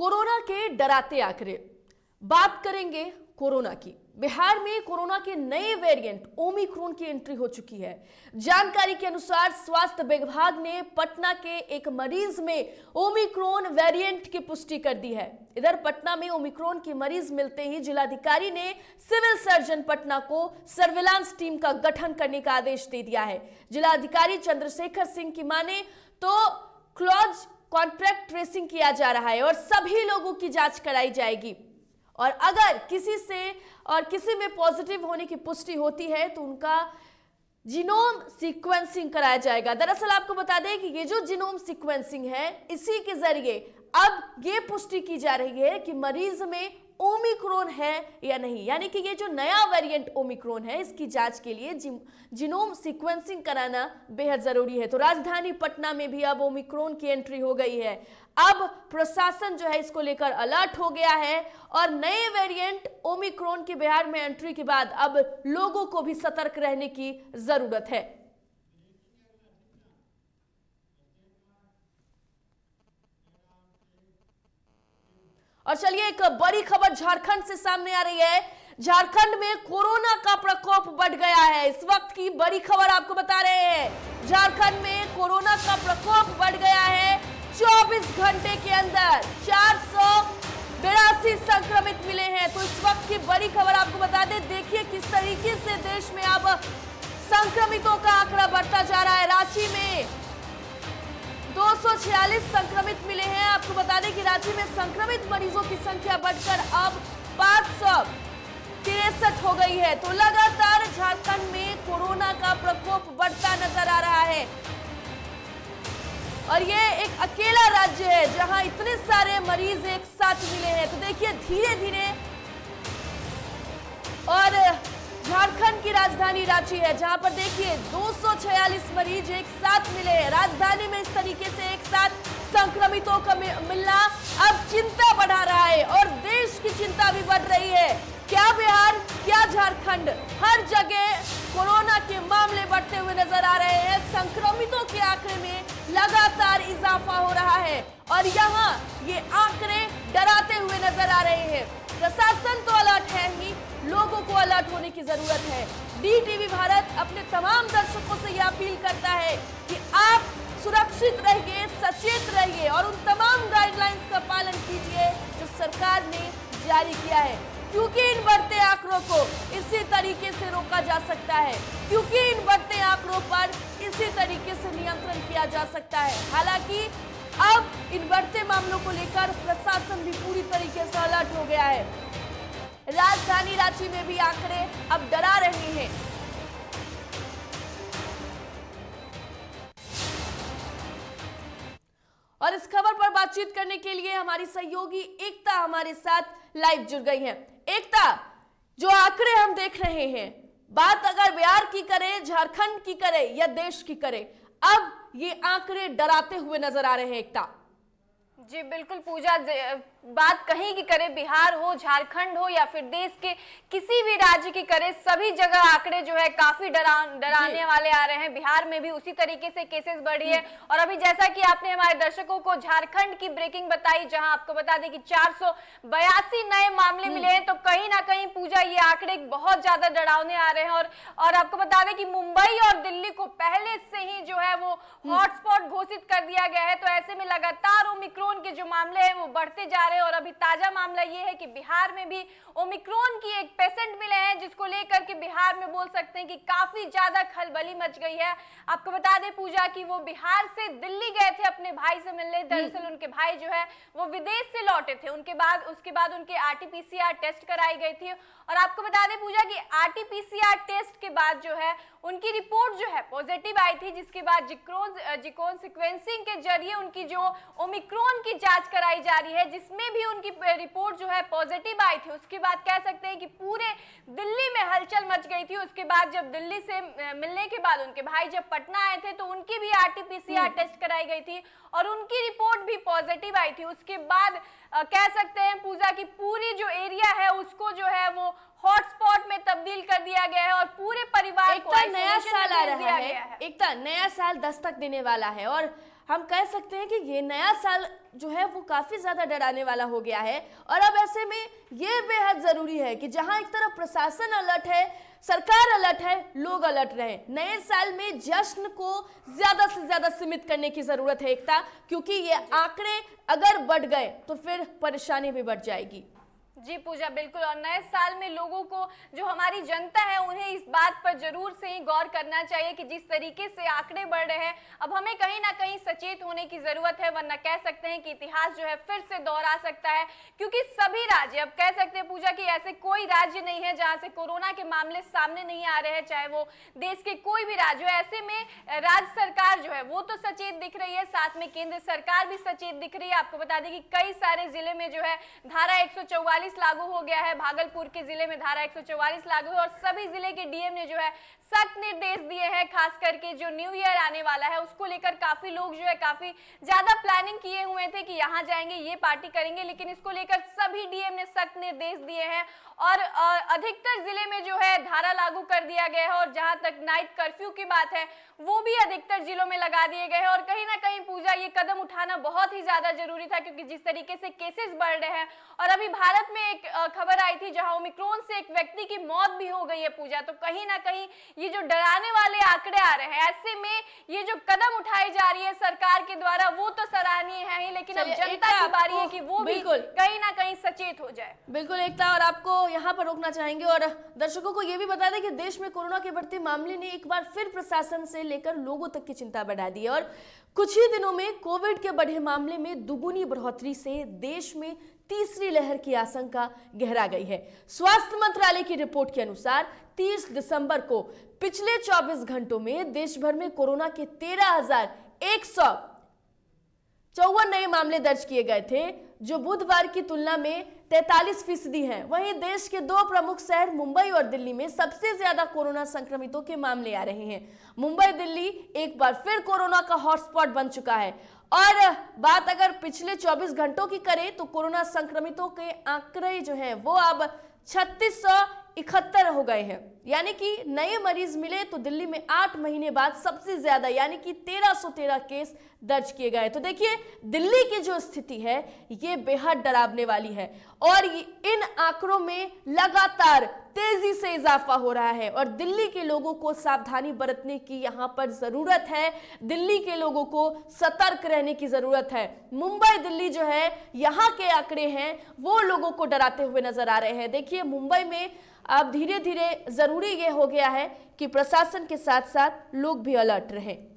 Corona के डराते आंकड़े। बात करेंगे कोरोना की। बिहार में कोरोना के नए वेरिएंट ओमिक्रॉन की एंट्री हो चुकी है। जानकारी के अनुसार स्वास्थ्य विभाग ने पटना के एक मरीज में ओमिक्रॉन वेरिएंट की पुष्टि कर दी है। इधर पटना में ओमिक्रॉन के मरीज मिलते ही जिलाधिकारी ने सिविल सर्जन पटना को सर्विलांस टीम का गठन करने का आदेश दे दिया है। जिलाधिकारी चंद्रशेखर सिंह की माने तो क्लोज कॉन्ट्रैक्ट ट्रेसिंग किया जा रहा है और सभी लोगों की जांच कराई जाएगी, और अगर किसी से और किसी में पॉजिटिव होने की पुष्टि होती है तो उनका जीनोम सीक्वेंसिंग कराया जाएगा। दरअसल आपको बता दें कि ये जो जीनोम सीक्वेंसिंग है, इसी के जरिए अब ये पुष्टि की जा रही है कि मरीज में ओमिक्रॉन है या नहीं, यानी कि ये जो नया वेरिएंट ओमिक्रॉन है, इसकी जांच के लिए जीनोम सीक्वेंसिंग कराना बेहद जरूरी है। तो राजधानी पटना में भी अब ओमिक्रॉन की एंट्री हो गई है। अब प्रशासन जो है इसको लेकर अलर्ट हो गया है और नए वेरिएंट ओमिक्रॉन के बिहार में एंट्री के बाद अब लोगों को भी सतर्क रहने की जरूरत है। और चलिए एक बड़ी खबर झारखंड से सामने आ रही है। झारखंड में कोरोना का प्रकोप बढ़ गया है। इस वक्त की बड़ी खबर आपको बता रहे हैं, झारखंड में कोरोना का प्रकोप बढ़ गया है। 24 घंटे के अंदर 482 संक्रमित मिले हैं। तो इस वक्त की बड़ी खबर आपको बता दें, देखिए किस तरीके से देश में अब संक्रमितों का आंकड़ा बढ़ता जा रहा है। रांची में 246 संक्रमित मिले हैं। आपको बता दें कि रांची में संक्रमित मरीजों की संख्या बढ़कर अब 563 हो गई है। तो लगातार झारखंड में कोरोना का प्रकोप बढ़ता नजर आ रहा है और ये एक अकेला राज्य है जहां इतने सारे मरीज एक साथ मिले हैं। तो देखिए धीरे धीरे, और झारखंड की राजधानी रांची है जहां पर देखिए 246 मरीज एक साथ मिले हैं। राजधानी में इस तरीके से एक साथ संक्रमितों का मिलना अब चिंता बढ़ा रहा है और देश की चिंता भी बढ़ रही है। क्या बिहार, क्या झारखंड, हर जगह कोरोना के मामले बढ़ते हुए नजर आ रहे हैं। संक्रमितों के आंकड़े में लगातार इजाफा हो रहा है और यहाँ ये आंकड़े डराते हुए नजर आ रहे हैं। प्रशासन तो अलर्ट है ही, लोगों को अलर्ट होने की जरूरत है। DTV भारत अपने तमाम दर्शकों से यह अपील करता है कि आप सुरक्षित रहिए, सचेत रहिए और उन तमाम गाइडलाइंस का पालन कीजिए जो सरकार ने जारी किया है, क्योंकि इन बढ़ते आंकड़ों को इसी तरीके से रोका जा सकता है, क्योंकि इन बढ़ते आंकड़ों पर इसी तरीके से नियंत्रण किया जा सकता है। हालांकि अब इन बढ़ते मामलों को लेकर प्रशासन भी पूरी तरीके से अलर्ट हो गया है। राजधानी रांची में भी आंकड़े अब डरा रहे हैं। और इस खबर पर बातचीत करने के लिए हमारी सहयोगी एकता हमारे साथ लाइव जुड़ गई हैं। एकता, जो आंकड़े हम देख रहे हैं, बात अगर बिहार की करें, झारखंड की करें या देश की करें, अब ये आंकड़े डराते हुए नजर आ रहे हैं। एकता जी बिल्कुल पूजा, बात कहीं की करे, बिहार हो, झारखंड हो या फिर देश के किसी भी राज्य की करे, सभी जगह आंकड़े जो है काफी डराने वाले आ रहे हैं। बिहार में भी उसी तरीके से केसेस बढ़ी है और अभी जैसा कि आपने हमारे दर्शकों को झारखंड की ब्रेकिंग बताई, जहां आपको बता दें कि 482 नए मामले मिले हैं, तो कहीं ना कहीं पूजा ये आंकड़े बहुत ज्यादा डरावने आ रहे हैं। और आपको बता दें कि मुंबई और दिल्ली को पहले से ही जो है वो हॉटस्पॉट घोषित कर दिया गया है। तो ऐसे में लगातार ओमिक्रॉन के जो मामले हैं वो बढ़ते जा रहे हैं और अभी ताजा मामला ये है कि बिहार में भी ओमिक्रॉन की एक पेशेंट मिले हैं, जिसको लेकर के बिहार में बोल सकते हैं कि काफी ज्यादा खलबली मच गई है। आपको बता दें पूजा कि वो बिहार से दिल्ली गए थे अपने भाई से मिलने। दरअसल उनके भाई जो है वो विदेश से लौटे थे। उसके बाद उनके RT-PCR टेस्ट कराई गई थी और आपको बता दें पूजा कि RT-PCR टेस्ट के बाद जो है उनकी रिपोर्ट जो है पॉजिटिव आई थी, जिसके बाद जीनोम सीक्वेंसिंग के जरिए उनकी जो ओमिक्रॉन की जांच कराई जा रही है, जिसमें भी उनकी रिपोर्ट जो है पॉजिटिव आई थी। उसके बाद कह सकते हैं कि पूरे दिल्ली में हलचल मच गई थी। उसके बाद जब दिल्ली से मिलने के बाद उनके भाई जब पटना आए थे तो उनकी भी RT-PCR टेस्ट कराई गई थी और उनकी रिपोर्ट भी पॉजिटिव आई थी। उसके बाद कह सकते हैं पूजा की पूरी जो एरिया है उसको जो है वो हॉटस्पॉट में तब्दील कर दिया गया है और पूरे परिवार को नया साल आ रहा है। एकता, नया साल दस्तक देने वाला है और हम कह सकते हैं कि ये नया साल जो है वो काफ़ी ज़्यादा डराने वाला हो गया है। और अब ऐसे में ये बेहद ज़रूरी है कि जहाँ एक तरफ प्रशासन अलर्ट है, सरकार अलर्ट है, लोग अलर्ट रहे। नए साल में जश्न को ज़्यादा से ज़्यादा सीमित करने की ज़रूरत है एकता, क्योंकि ये आंकड़े अगर बढ़ गए तो फिर परेशानी भी बढ़ जाएगी। जी पूजा, बिल्कुल। और नए साल में लोगों को, जो हमारी जनता है, उन्हें इस बात पर जरूर से ही गौर करना चाहिए कि जिस तरीके से आंकड़े बढ़ रहे हैं, अब हमें कहीं ना कहीं सचेत होने की ज़रूरत है, वरना कह सकते हैं कि इतिहास जो है फिर से दोहरा सकता है। क्योंकि सभी राज्य, अब कह सकते हैं पूजा कि ऐसे कोई राज्य नहीं है जहाँ से कोरोना के मामले सामने नहीं आ रहे हैं, चाहे वो देश के कोई भी राज्य हो। ऐसे में राज्य सरकार जो है वो तो सचेत दिख रही है, साथ में केंद्र सरकार भी सचेत दिख रही है। आपको बता दें कि कई सारे जिले में जो है धारा 144 लागू हो गया है। भागलपुर के जिले में धारा 144 लागू है और सभी जिले के डीएम ने जो है सख्त निर्देश दिए हैं। खास करके जो न्यू ईयर आने वाला है उसको लेकर काफी लोग जो है काफी ज्यादा प्लानिंग किए हुए थे कि यहाँ जाएंगे, ये पार्टी करेंगे, लेकिन इसको लेकर सभी डीएम ने सख्त निर्देश दिए हैं। और अधिकतर जिले में जो है धारा लागू कर दिया गया है और जहाँ तक नाइट कर्फ्यू की बात है वो भी अधिकतर जिलों में लगा दिए गए हैं। और कहीं ना कहीं पूजा ये कदम उठाना बहुत ही ज्यादा जरूरी था, क्योंकि जिस तरीके से केसेस बढ़ रहे हैं। और अभी भारत में एक खबर आई थी जहां ओमिक्रॉन से एक व्यक्ति की मौत भी हो गई है पूजा, तो कहीं ना कहीं ये जो डराने वाले आंकड़े आ रहे हैं, ऐसे में ये जो कदम उठाई जा रही है सरकार के द्वारा वो तो सराहनीय है ही, लेकिन अब जनता की बारी है कि वो भी कहीं ना कहीं सचेत हो जाए। बिल्कुल एकता, और आपको यहाँ पर रोकना चाहेंगे और दर्शकों को ये भी बता दें कि देश में कोरोना के बढ़ते मामले ने एक बार फिर प्रशासन से लेकर लोगों तक की चिंता बढ़ा दी है और कुछ ही दिनों में कोविड के बढ़े मामले में दुगुनी बढ़ोतरी से देश में तीसरी लहर की आशंका गहरा गई है। स्वास्थ्य मंत्रालय की रिपोर्ट के अनुसार 30 दिसंबर को पिछले 24 घंटों में देश भर में कोरोना के 13,154 नए मामले दर्ज किए गए थे, जो बुधवार की तुलना में 43% हैं। वहीं देश के दो प्रमुख शहर मुंबई और दिल्ली में सबसे ज्यादा कोरोना संक्रमितों के मामले आ रहे हैं। मुंबई दिल्ली एक बार फिर कोरोना का हॉटस्पॉट बन चुका है। और बात अगर पिछले 24 घंटों की करें तो कोरोना संक्रमितों के आंकड़े जो हैं वो अब 3671 हो गए हैं, यानी कि नए मरीज मिले तो दिल्ली में 8 महीने बाद सबसे ज्यादा यानी कि 1313 केस दर्ज किए गए। तो देखिए दिल्ली की जो स्थिति है ये बेहद डरावने वाली है और इन आंकड़ों में लगातार तेजी से इजाफा हो रहा है और दिल्ली के लोगों को सावधानी बरतने की यहाँ पर जरूरत है, दिल्ली के लोगों को सतर्क रहने की जरूरत है। मुंबई दिल्ली जो है यहाँ के आंकड़े हैं वो लोगों को डराते हुए नजर आ रहे हैं। देखिए मुंबई में अब धीरे धीरे जरूरी ये हो गया है कि प्रशासन के साथ साथ लोग भी अलर्ट रहें।